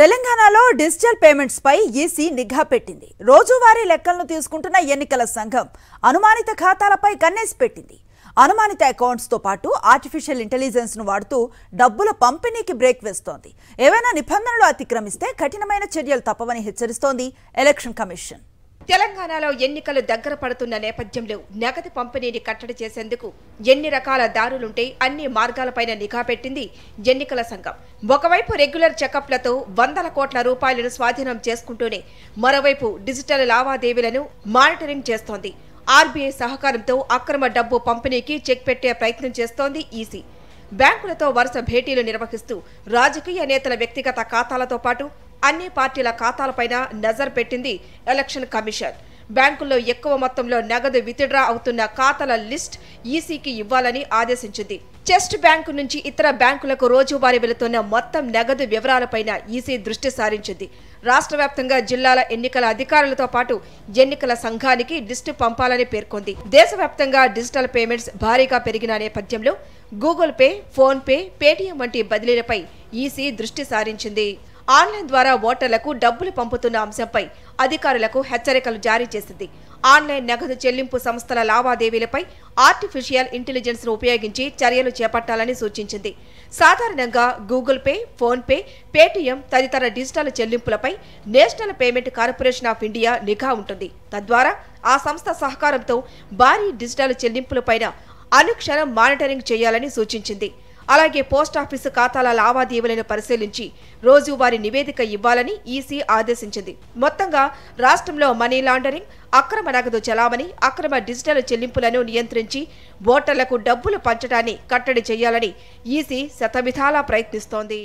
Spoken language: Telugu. తెలంగాణలో డిజిటల్ పేమెంట్స్ పై ఈసీ నిఘా పెట్టింది. రోజువారీ లెక్కలను తీసుకుంటున్న ఎన్నికల సంఘం అనుమానిత ఖాతాలపై కన్నేసి పెట్టింది. అనుమానిత అకౌంట్స్ తో పాటు ఆర్టిఫిషియల్ ఇంటెలిజెన్స్ ను వాడుతూ డబ్బుల పంపిణీకి బ్రేక్ వేస్తోంది. ఏవైనా నిబంధనలు అతిక్రమిస్తే కఠినమైన చర్యలు తప్పవని హెచ్చరిస్తోంది ఎలక్షన్ కమిషన్. తెలంగాణలో ఎన్నికలు దగ్గర పడుతున్న నేపథ్యంలో నగదు పంపిణీని కట్టడి చేసేందుకు ఎన్ని రకాల దారులుంటే అన్ని మార్గాలపైన నిఘా పెట్టింది ఎన్నికల సంఘం. ఒకవైపు రెగ్యులర్ చెకప్లతో వందల కోట్ల రూపాయలను స్వాధీనం చేసుకుంటూనే మరోవైపు డిజిటల్ లావాదేవీలను మానిటరింగ్ చేస్తోంది. ఆర్బీఐ సహకారంతో అక్రమ డబ్బు పంపిణీకి చెక్ పెట్టే ప్రయత్నం చేస్తోంది ఈసీ. బ్యాంకులతో వరుస భేటీలు నిర్వహిస్తూ రాజకీయ నేతల వ్యక్తిగత ఖాతాలతో పాటు అన్ని పార్టీల ఖాతాలపైన నజర్ పెట్టింది ఎలక్షన్ కమిషన్. బ్యాంకుల్లో ఎక్కువ మొత్తంలో నగదు విత్డ్రా అవుతున్న ఖాతాల లిస్ట్ ఈసీకి ఇవ్వాలని ఆదేశించింది. చెస్ట్ బ్యాంకు నుంచి ఇతర బ్యాంకులకు రోజువారీ వెళుతున్న మొత్తం నగదు వివరాలపైన ఈసీ దృష్టి సారించింది. రాష్ట్ర వ్యాప్తంగా జిల్లాల ఎన్నికల అధికారులతో పాటు ఎన్నికల సంఘానికి లిస్ట్ పంపాలని పేర్కొంది. దేశవ్యాప్తంగా డిజిటల్ పేమెంట్స్ భారీగా పెరిగిన నేపథ్యంలో Google Pay, PhonePe, Paytm వంటి బదిలీలపై ఈసీ దృష్టి సారించింది. ఆన్లైన్ ద్వారా ఓటర్లకు డబ్బులు పంపుతున్న అంశంపై అధికారులకు హెచ్చరికలు జారీ చేసింది. ఆన్లైన్ నగదు చెల్లింపు సంస్థల లావాదేవీలపై ఆర్టిఫిషియల్ ఇంటెలిజెన్స్ ను ఉపయోగించి చర్యలు చేపట్టాలని సూచించింది. సాధారణంగా Google Pay, PhonePe, Paytm తదితర డిజిటల్ చెల్లింపులపై national payment corporation of India నిఘా ఉంటుంది. తద్వారా ఆ సంస్థ సహకారంతో భారీ డిజిటల్ చెల్లింపులపైన అనుక్షణం మానిటరింగ్ చేయాలని సూచించింది. అలాగే పోస్ట్ ఆఫీసు ఖాతాల లావాదేవీలను పరిశీలించి రోజువారీ నివేదిక ఇవ్వాలని ఈసీ ఆదేశించింది. మొత్తంగా రాష్ట్రంలో మనీ లాండరింగ్, అక్రమ నగదు చలామణి, అక్రమ డిజిటల్ చెల్లింపులను నియంత్రించి ఓటర్లకు డబ్బులు పంచడాన్ని కట్టడి చేయాలని ఈసీ శతవిధాలా ప్రయత్నిస్తోంది.